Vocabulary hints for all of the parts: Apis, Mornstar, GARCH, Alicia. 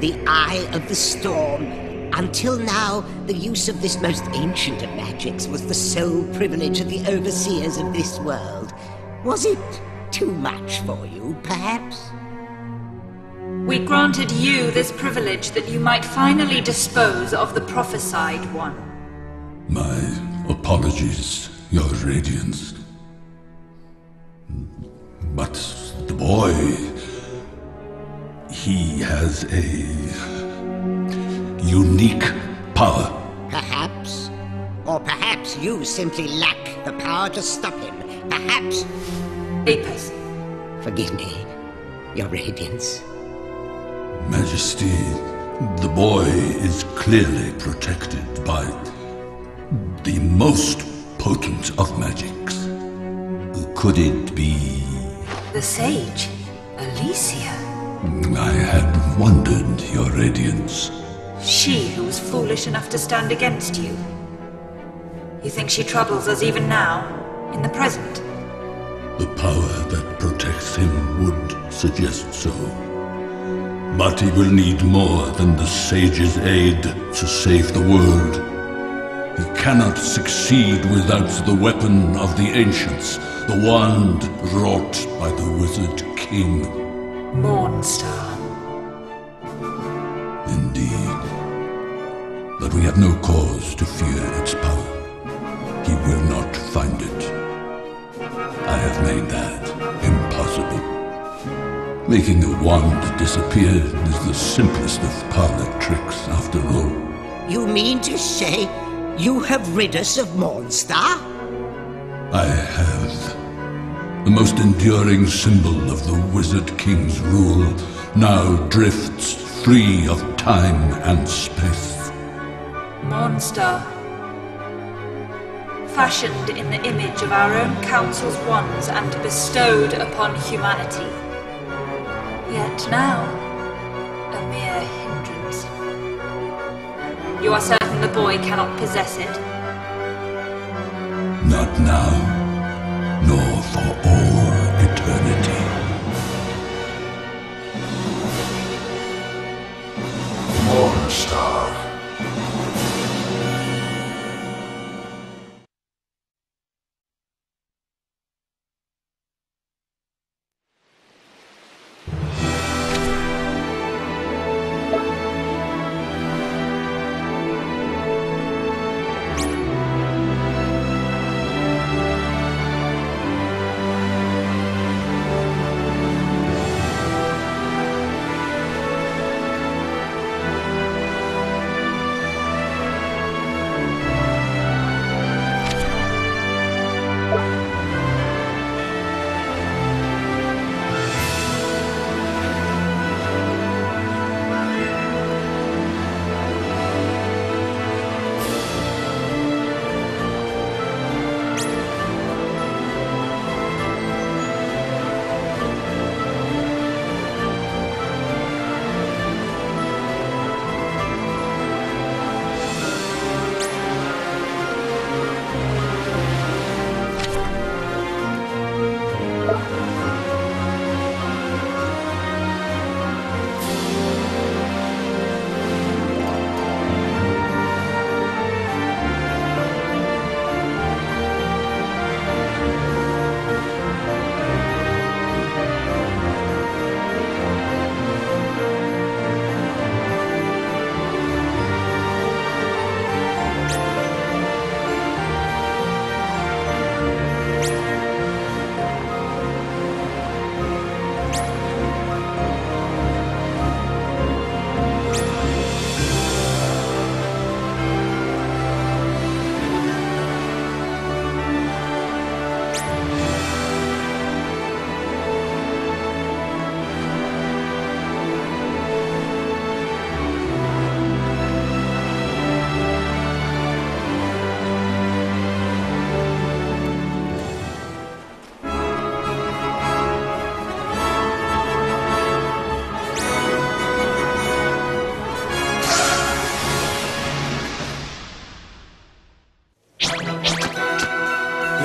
the Eye of the Storm. Until now, the use of this most ancient of magics was the sole privilege of the overseers of this world. Was it too much for you, perhaps? We granted you this privilege that you might finally dispose of the prophesied one. My apologies, Your Radiance. But the boy, he has a unique power. Perhaps. Or perhaps you simply lack the power to stop him. Perhaps. Apis. Forgive me, Your Radiance. Majesty, the boy is clearly protected by the most potent of magics. Could it be... the sage, Alicia? I had wondered, Your Radiance. She who was foolish enough to stand against you. You think she troubles us even now, in the present? The power that protects him would suggest so. But he will need more than the sage's aid to save the world. He cannot succeed without the weapon of the ancients, the wand wrought by the wizard king. Mornstar. Indeed. But we have no cause to fear its power. He will not find it. I have made that impossible. Making a wand disappear is the simplest of parlor tricks, after all. You mean to say you have rid us of Mornstar? I have. The most enduring symbol of the Wizard King's rule now drifts free of time and space. Mornstar. Fashioned in the image of our own council's wands and bestowed upon humanity. Yet now, a mere hindrance. You are certain the boy cannot possess it? Not now, nor for all eternity. Mornstar.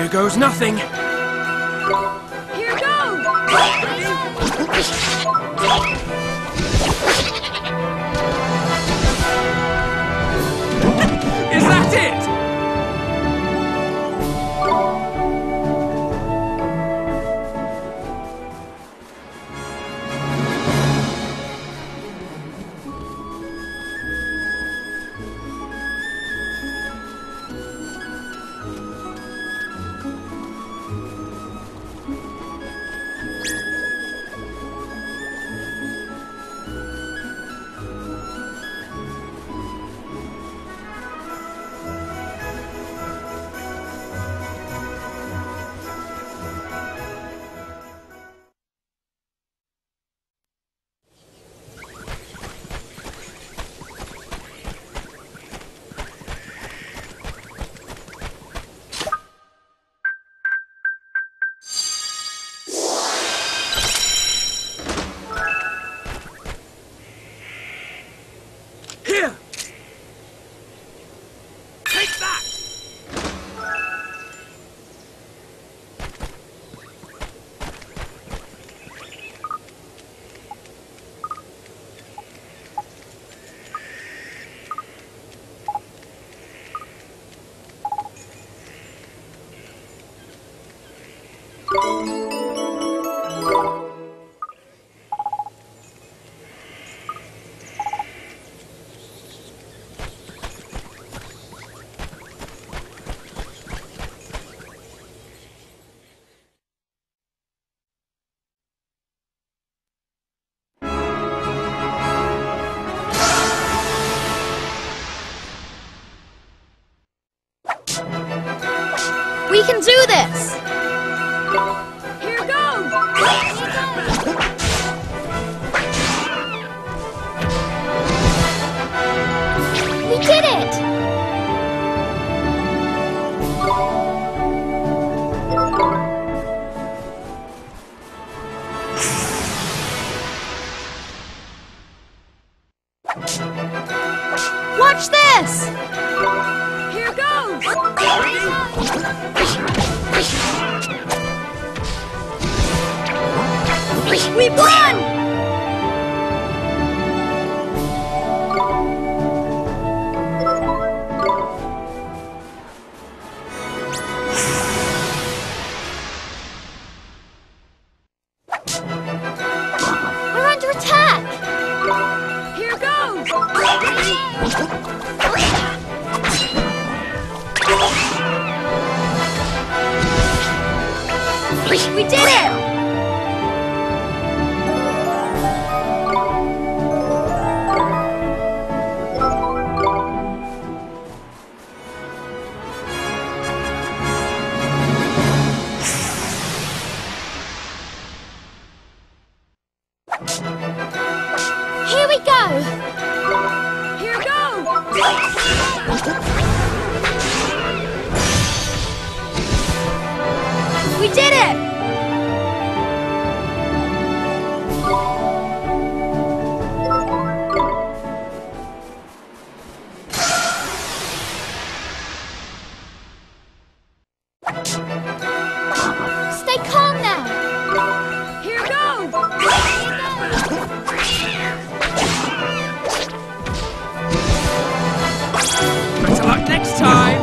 Here goes nothing! Here goes! can do this! Here goes! We did it! Watch this! Here goes! We won! We're under attack! Here goes! We did it! We did it! Stay calm now! Here goes! Better luck next time!